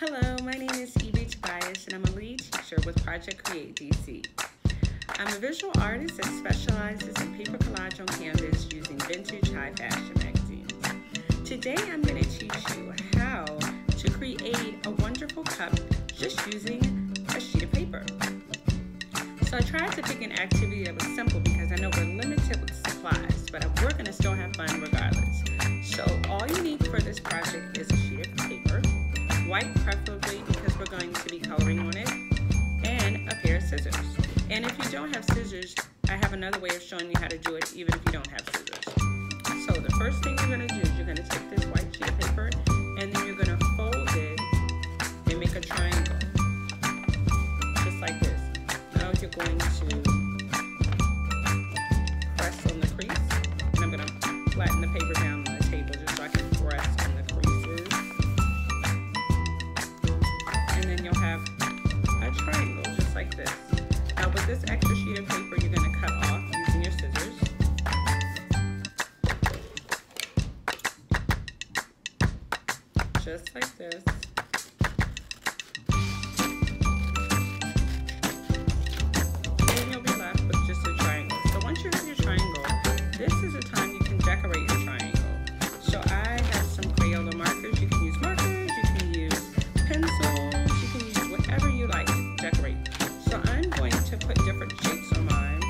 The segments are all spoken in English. Hello, my name is Evie Tobias and I'm a lead teacher with Project Create DC. I'm a visual artist that specializes in paper collage on canvas using vintage high fashion magazines. Today I'm going to teach you how to create a wonderful cup just using a sheet of paper. So I tried to pick an activity that was simple because I know we're limited with supplies, but we're going to still have fun regardless. So all you need for this project is a sheet of paper, white preferably because we're going to be coloring on it, and a pair of scissors. And if you don't have scissors, I have another way of showing you how to do it even if you don't have scissors. So the first thing you're going to do is you're going to take this white sheet of paper and then you're going to fold it and make a triangle, just like this. Now you're going to press on the crease, and I'm going to flatten the paper down on the table just so I can press on the creases. Have a triangle just like this. Now with this extra sheet of paper you're going to cut off using your scissors. Just like this. And you'll be left with just a triangle. So once you have your triangle, this is a time you can decorate your triangle. So I have some Crayola markers. You can use markers, you can use pencils, whatever you like to decorate. So I'm going to put different shapes on mine.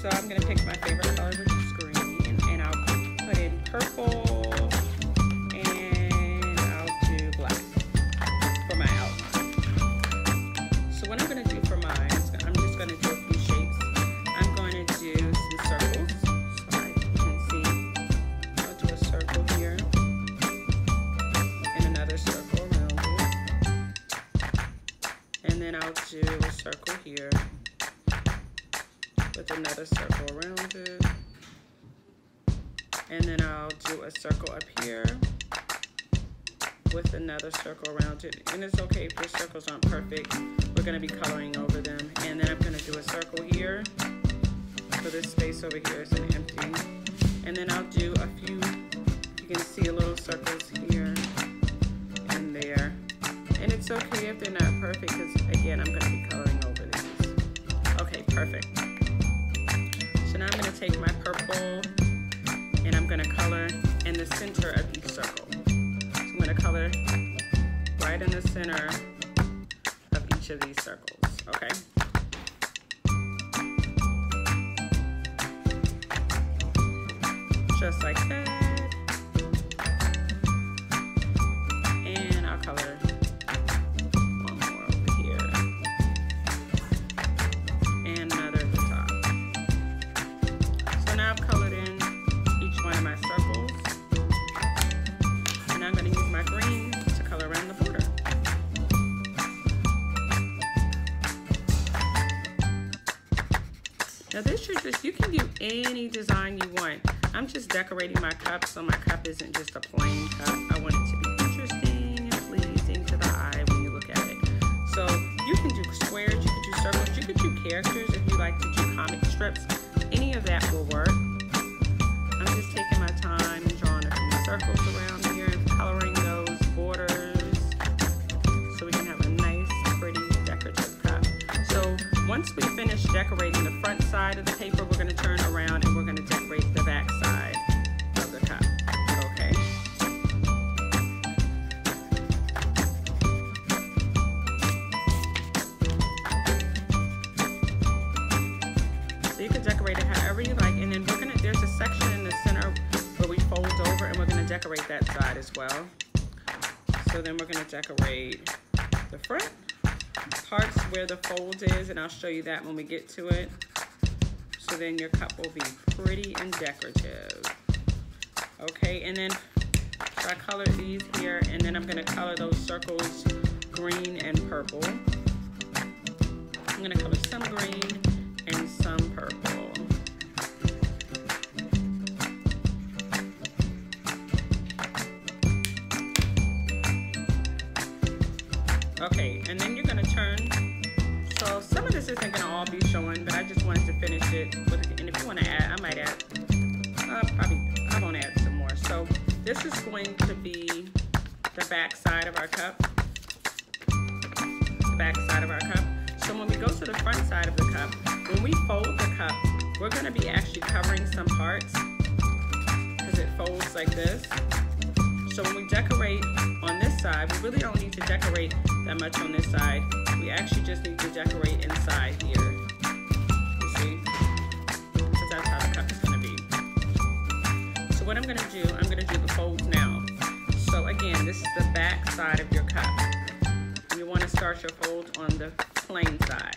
So I'm going to pick my favorite color, which is green, and I'll put in purple, and I'll do black for my outline. So what I'm going to do for mine is I'm just going to do a few shapes. I'm going to do some circles, so I can see. I'll do a circle here, and another circle. Then I'll do a circle here with another circle around it, and then I'll do a circle up here with another circle around it. And it's okay if your circles aren't perfect, we're going to be coloring over them. And then I'm going to do a circle here, so this space over here is an empty, and then I'll do a few, you can see little circles here and there. And it's okay if they're not perfect because, again, I'm going to be coloring over these. Okay, perfect. So now I'm going to take my purple and I'm going to color in the center of each circle. So I'm going to color right in the center of each of these circles, okay? Just like that. And I'll color . Now this is just, you can do any design you want. I'm just decorating my cup so my cup isn't just a plain cup. I want it to be interesting and pleasing to the eye when you look at it. So you can do squares, you can do circles, you can do characters if you like to do comic strips. Any of that will work. I'm just taking my time and drawing a few circles around here and coloring those borders so we can have a nice, pretty, decorative cup. So once we finish decorating the front side of the paper, we're going to turn around and we're going to decorate the back side of the cup, okay? So you can decorate it however you like, and then we're going to, there's a section in the center where we fold over and we're going to decorate that side as well. So then we're going to decorate the front parts where the fold is, and I'll show you that when we get to it. So then your cup will be pretty and decorative. Okay, and then so I colored these here, and then I'm going to color those circles green and purple. I'm going to color some green and some purple. Okay, and then you're going to turn. So some of this isn't going to all be showing, but I just wanted to finish it. And if you want to add, I might add. I won't add some more. So this is going to be the back side of our cup. back side of our cup. So when we go to the front side of the cup, when we fold the cup, we're going to be actually covering some parts because it folds like this. So when we decorate on this side, we really don't need to decorate that much on this side. We actually just need to decorate inside here. You see? Because that's how the cup is going to be. So what I'm going to do the folds now. So again, this is the back side of your cup. You want to start your fold on the plain side.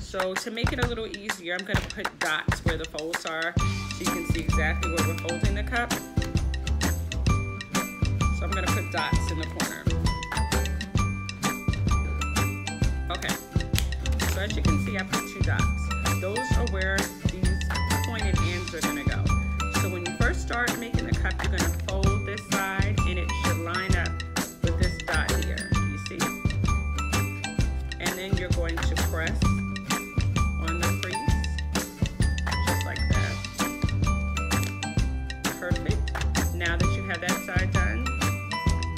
So to make it a little easier, I'm going to put dots where the folds are so you can see exactly where we're folding the cup. So I'm going to put dots in the corner. Okay, so as you can see, I put two dots. Those are where these pointed ends are going to go. So when you first start making the cup, you're going to fold this side and it should line up with this dot here, you see? And then you're going to press on the crease, just like that. Perfect. Now that you have that side done,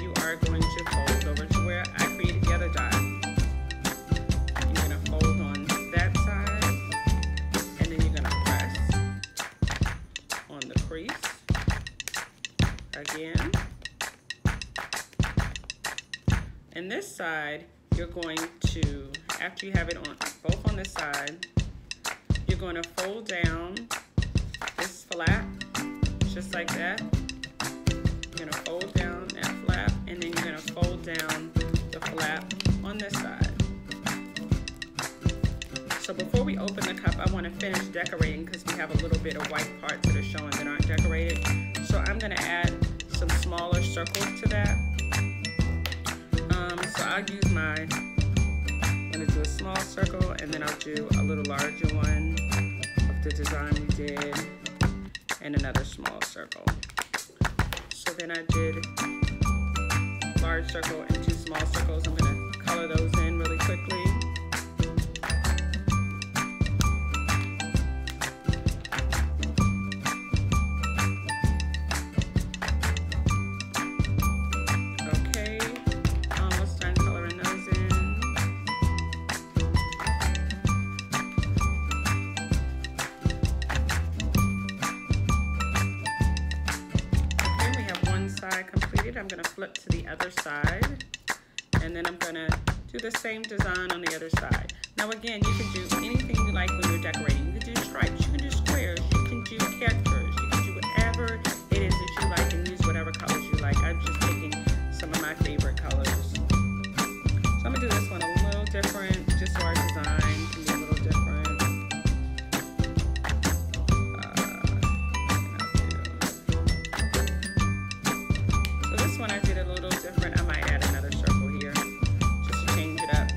you are going to fold over to where I created the other dot. You're going to fold on that side, and then you're going to press on the crease again. And this side, you're going to, after you have it on both on this side, you're going to fold down this flap, just like that. You're going to fold down that flap, and then you're going to fold down the flap on this side. So before we open the cup, I want to finish decorating because we have a little bit of white parts that are showing that aren't decorated. So I'm going to add some smaller circles to that. So I'll use my, I'm going to do a small circle, and then I'll do a little larger one of the design we did, and another small circle. So then I did a large circle and two small circles. I'm going to color those in really quickly. I'm going to flip to the other side, and then I'm going to do the same design on the other side. Now again, you can do anything you like when you're decorating. You can do stripes, you can do squares, you can do characters, you can do whatever it is that you like and use whatever colors you like. I'm just taking some of my favorite colors. So I'm going to do this one a little different, just so our design can be a little different. When I did it a little different, I might add another circle here just to change it up.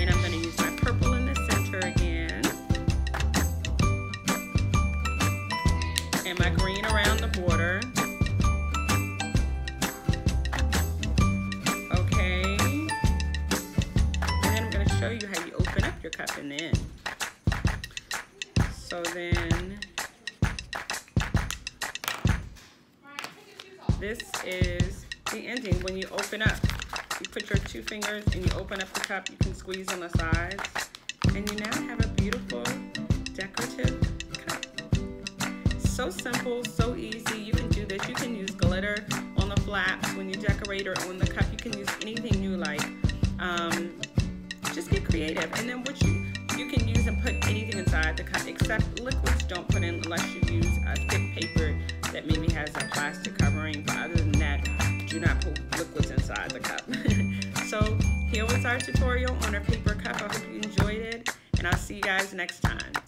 And I'm going to use my purple in the center again, and my green around the border. Okay, and then I'm going to show you how you open up your cup in the end. So then this is the ending. When you open up, you put your two fingers and you open up the cup. You can squeeze on the sides, and you now have a beautiful decorative cup. So simple, so easy. You can do this. You can use glitter on the flaps when you decorate or on the cup. You can use anything you like. Just get creative, and then what you can use and put anything inside the cup except liquids. Don't put in unless you use a thick paper that maybe has a plastic covering, but other than that, do not put liquids inside the cup. So here was our tutorial on our paper cup. I hope you enjoyed it, and I'll see you guys next time.